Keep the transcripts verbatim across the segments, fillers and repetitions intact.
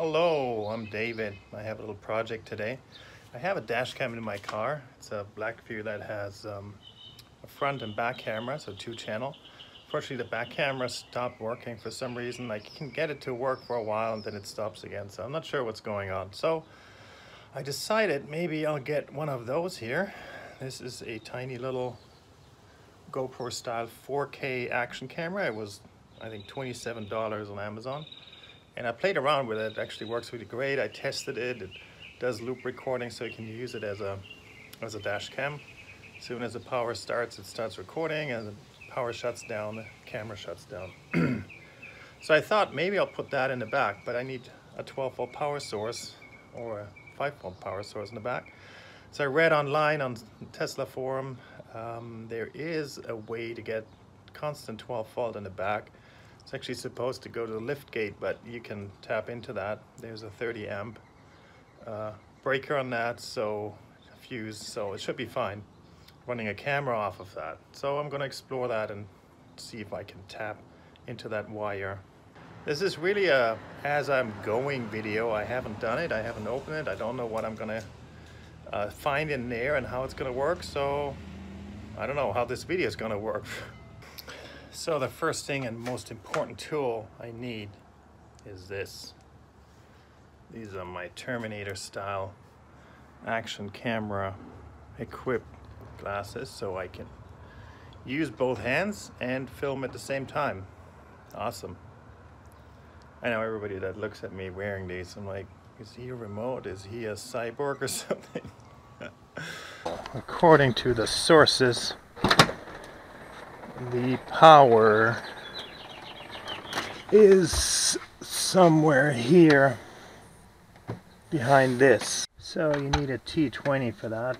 Hello, I'm David. I have a little project today. I have a dash cam in my car. It's a BlackVue that has um, a front and back camera, so two channel. Fortunately, the back camera stopped working for some reason. Like, you can get it to work for a while and then it stops again, so I'm not sure what's going on. So I decided maybe I'll get one of those here. This is a tiny little GoPro style four K action camera. It was, I think, twenty-seven dollars on Amazon. And I played around with it. It actually works really great. I tested it. It does loop recording, so you can use it as a as a dash cam. As soon as the power starts, it starts recording, and the power shuts down, the camera shuts down. So I thought maybe I'll put that in the back, but I need a twelve volt power source or a five volt power source in the back. So I read online on Tesla forum, um, there is a way to get constant twelve volt in the back. It's actually supposed to go to the lift gate, but you can tap into that. There's a thirty amp uh, breaker on that, so fuse, so it should be fine running a camera off of that. So I'm gonna explore that and see if I can tap into that wire. This is really a as I'm going video. I haven't done it, I haven't opened it. I don't know what I'm gonna uh, find in there and how it's gonna work, so I don't know how this video is gonna work. So the first thing and most important tool I need is this. These are my Terminator style action camera equipped glasses, so I can use both hands and film at the same time. Awesome. I know everybody that looks at me wearing these, I'm like, is he a remote? Is he a cyborg or something? According to the sources, the power is somewhere here behind this. So you need a T twenty for that.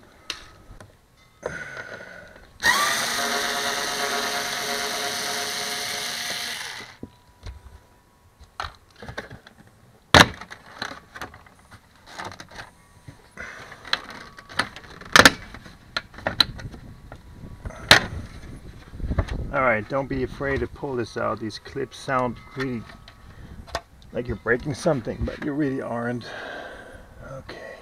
Alright, don't be afraid to pull this out. These clips sound really like you're breaking something, but you really aren't. Okay.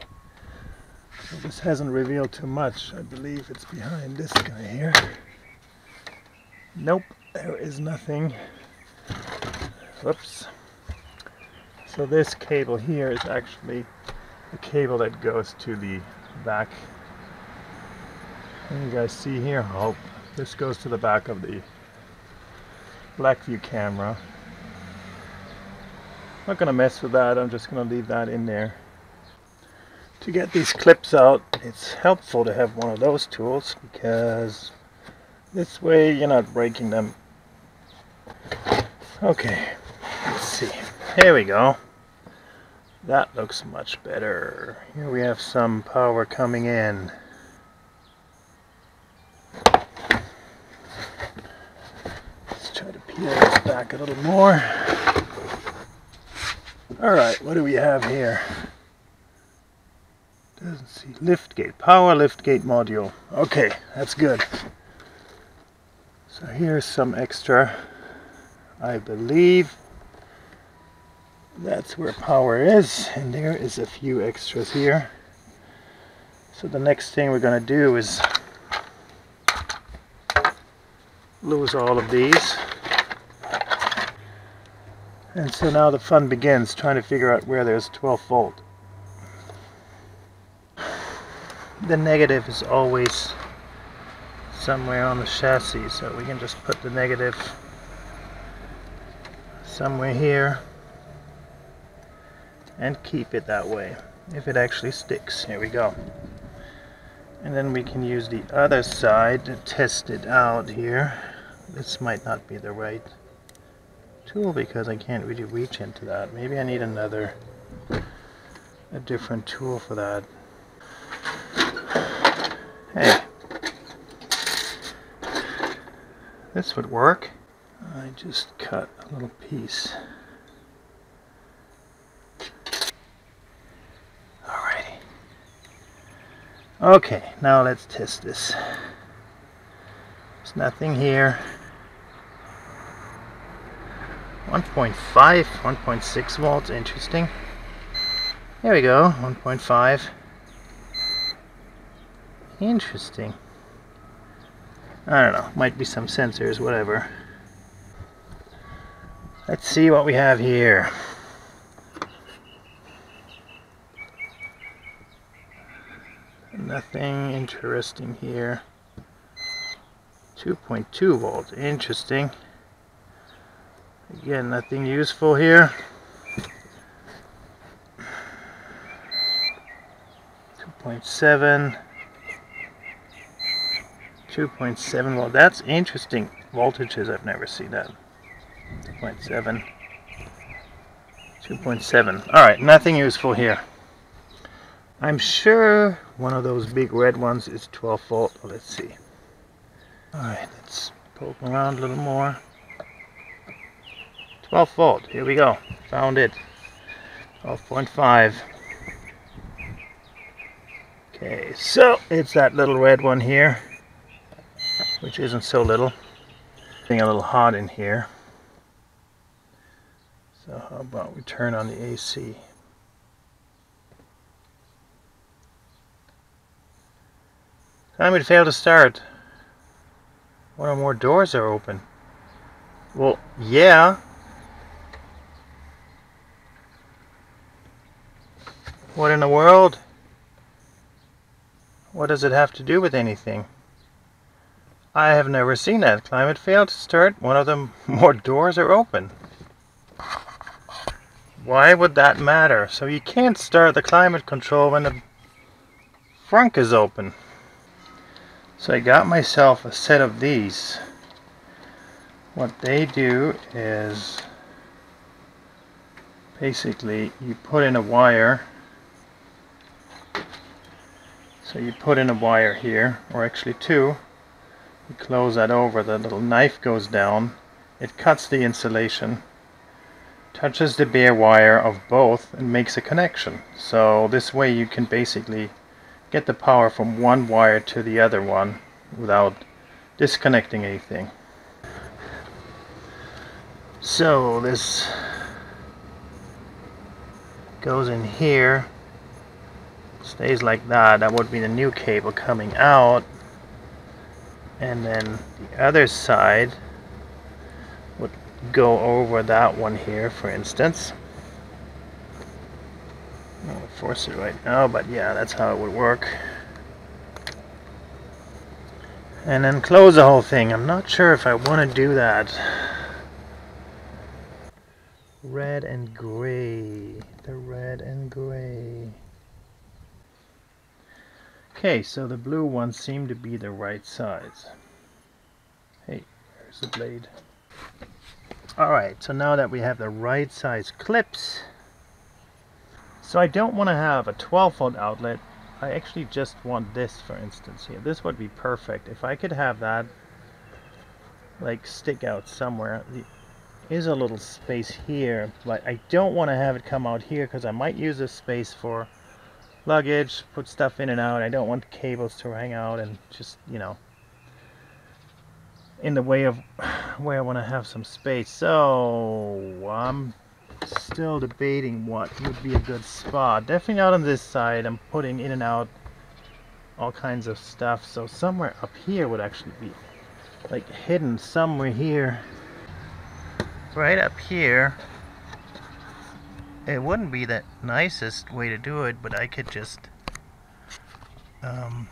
So this hasn't revealed too much. I believe it's behind this guy here. Nope, there is nothing. Whoops. So this cable here is actually the cable that goes to the back. Can you guys see here? Oh. This goes to the back of the BlackVue camera. I'm not going to mess with that, I'm just going to leave that in there. To get these clips out, it's helpful to have one of those tools, because this way you're not breaking them. Okay, let's see. There we go. That looks much better. Here we have some power coming in. Peel this back a little more. Alright, what do we have here? Doesn't see. Liftgate. Power liftgate module. Okay, that's good. So here's some extra. I believe that's where power is. And there is a few extras here. So the next thing we're going to do is lose all of these. And so now the fun begins, trying to figure out where there's twelve volt. The negative is always somewhere on the chassis, so we can just put the negative somewhere here and keep it that way, if it actually sticks. Here we go. And then we can use the other side to test it out here. This might not be the right tool, because I can't really reach into that. Maybe I need another, a different tool for that. Hey, this would work. I just cut a little piece. Alrighty. Okay, now let's test this. There's nothing here. one point five, one point six volts, interesting. There we go, one point five. Interesting. I don't know, might be some sensors, whatever. Let's see what we have here. Nothing interesting here. two point two volt, interesting. Again, nothing useful here. two point seven. two point seven volt, that's interesting voltages, I've never seen that. two point seven. two point seven. Alright, nothing useful here. I'm sure one of those big red ones is twelve volt. Oh, let's see. Alright, let's poke around a little more. twelve volt, here we go. Found it. twelve point five. Okay, so it's that little red one here, which isn't so little. It's getting a little hot in here. So how about we turn on the A C? Time it failed to start. One or more doors are open. Well, yeah. What in the world? What does it have to do with anything? I have never seen that. Climate failed to start. One of the more doors are open. Why would that matter? So you can't start the climate control when the frunk is open. So I got myself a set of these. What they do is basically you put in a wire. So you put in a wire here, or actually two. You close that over, the little knife goes down, it cuts the insulation, touches the bare wire of both and makes a connection. So this way you can basically get the power from one wire to the other one without disconnecting anything. So this goes in here, stays like that. That would be the new cable coming out, and then the other side would go over that one here, for instance. I'll force it right now, but yeah, that's how it would work. And then close the whole thing. I'm not sure if I want to do that. Red and gray, the red and gray. Okay, so the blue ones seem to be the right size. Hey, there's the blade. Alright, so now that we have the right size clips, so I don't want to have a twelve volt outlet. I actually just want this, for instance, here. This would be perfect. If I could have that, like, stick out somewhere. There is a little space here, but I don't want to have it come out here because I might use this space for luggage, put stuff in and out. I don't want cables to hang out and just, you know, in the way of where I want to have some space. So I'm still debating what would be a good spot. Definitely not on this side. I'm putting in and out all kinds of stuff. So somewhere up here would actually be like hidden somewhere here. Right up here. It wouldn't be the nicest way to do it, but I could just um,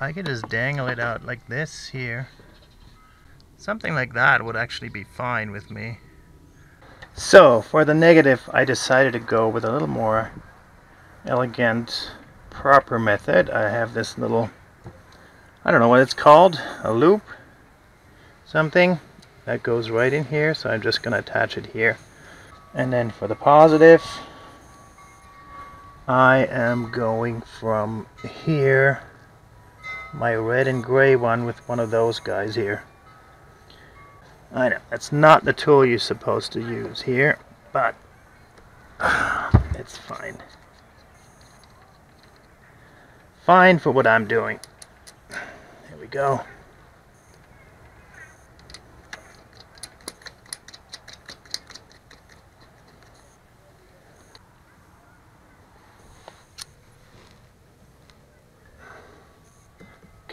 I could just dangle it out like this here. Something like that would actually be fine with me. So for the negative, I decided to go with a little more elegant, proper method. I have this little, I don't know what it's called, a loop, something that goes right in here, so I'm just going to attach it here. And then for the positive, I am going from here, my red and gray one, with one of those guys here. I know, that's not the tool you're supposed to use here, but uh, it's fine. Fine for what I'm doing. There we go.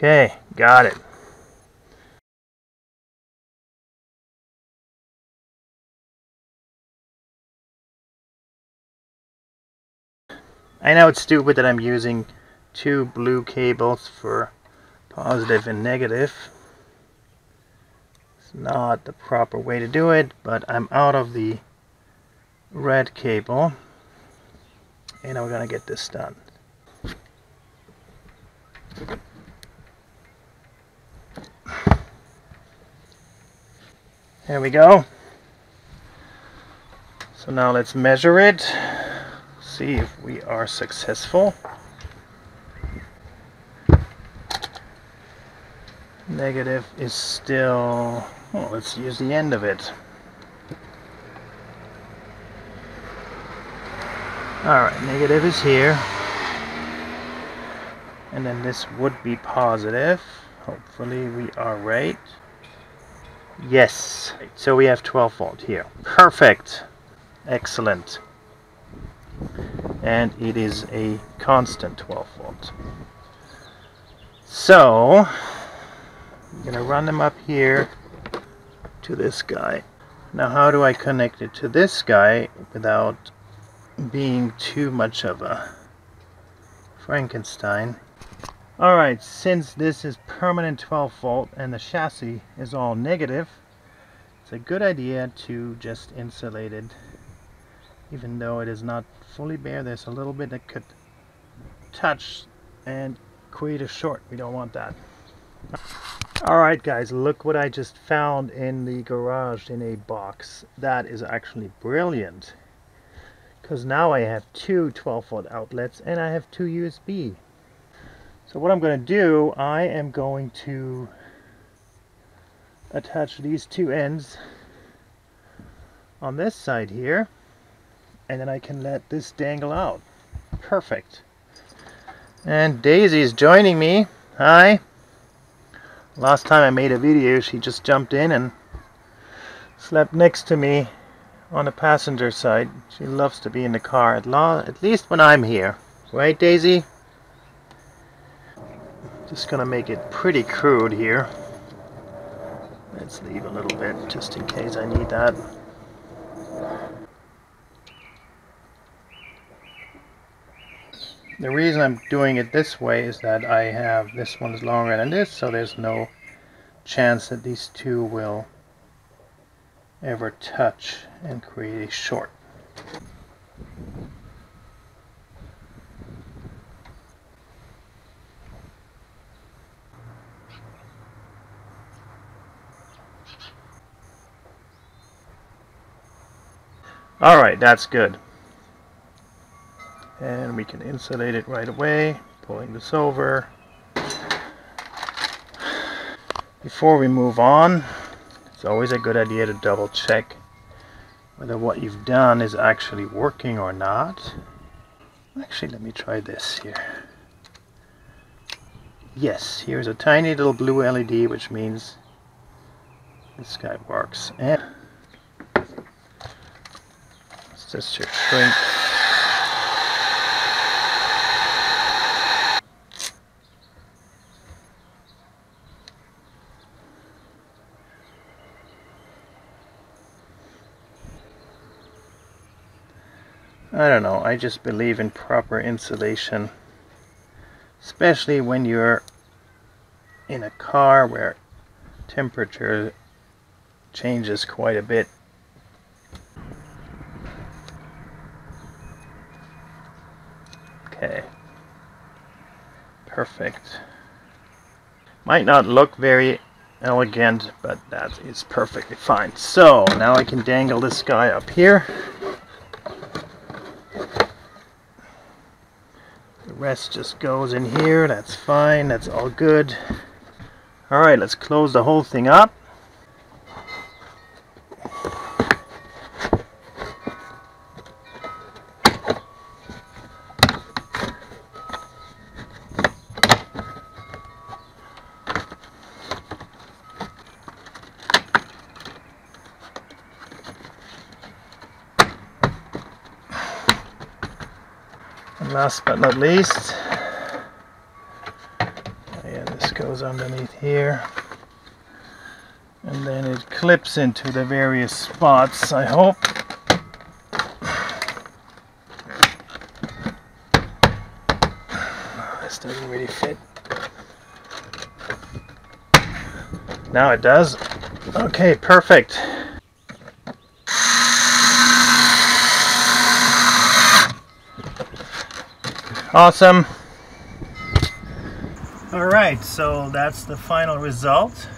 Okay, got it. I know it's stupid that I'm using two blue cables for positive and negative. It's not the proper way to do it, but I'm out of the red cable and I'm gonna get this done. There we go. So now let's measure it. See if we are successful. Negative is still, well, let's use the end of it. Alright, negative is here. And then this would be positive. Hopefully we are right. Yes. So we have twelve volt here. Perfect. Excellent. And it is a constant twelve volt. So I'm gonna run them up here to this guy. Now how do I connect it to this guy without being too much of a Frankenstein? Alright, since this is permanent twelve volt and the chassis is all negative, it's a good idea to just insulate it. Even though it is not fully bare, there's a little bit that could touch and create a short. We don't want that. Alright guys, look what I just found in the garage in a box. That is actually brilliant, because now I have two twelve volt outlets and I have two U S B. So what I'm going to do, I am going to attach these two ends on this side here. And then I can let this dangle out. Perfect. And Daisy's joining me. Hi. Last time I made a video, she just jumped in and slept next to me on the passenger side. She loves to be in the car, at, at least when I'm here. Right, Daisy? Just gonna make it pretty crude here. Let's leave a little bit just in case I need that. The reason I'm doing it this way is that I have this one's longer than this, so there's no chance that these two will ever touch and create a short. Alright, that's good. And we can insulate it right away, pulling this over. Before we move on, it's always a good idea to double check whether what you've done is actually working or not. Actually, let me try this here. Yes, here's a tiny little blue L E D, which means this guy works. And let's just shrink. I don't know, I just believe in proper insulation, especially when you're in a car where temperature changes quite a bit. Okay, perfect. Might not look very elegant, but that is perfectly fine. So now I can dangle this guy up here. Rest just goes in here. That's fine. That's all good. All right, let's close the whole thing up. Last but not least, yeah, this goes goes underneath here, and then it clips into the various spots, I hope. Oh, this doesn't really fit. Now it does. Okay, perfect. Awesome. All right, so that's the final result.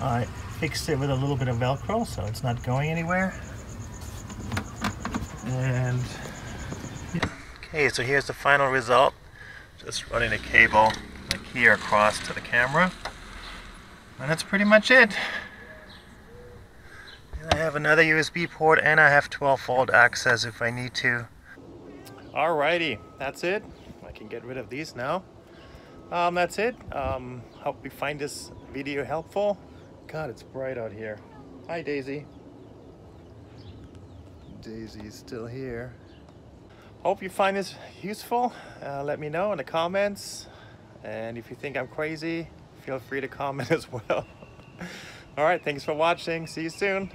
I fixed it with a little bit of Velcro, so it's not going anywhere. And okay, so here's the final result. Just running a cable like here across to the camera. And that's pretty much it. And I have another U S B port, and I have twelve volt access if I need to. Alrighty, that's it. I can get rid of these now. Um, that's it. Um, hope you find this video helpful. God, it's bright out here. Hi, Daisy. Daisy's still here. Hope you find this useful. Uh, let me know in the comments. And if you think I'm crazy, feel free to comment as well. All right, thanks for watching. See you soon.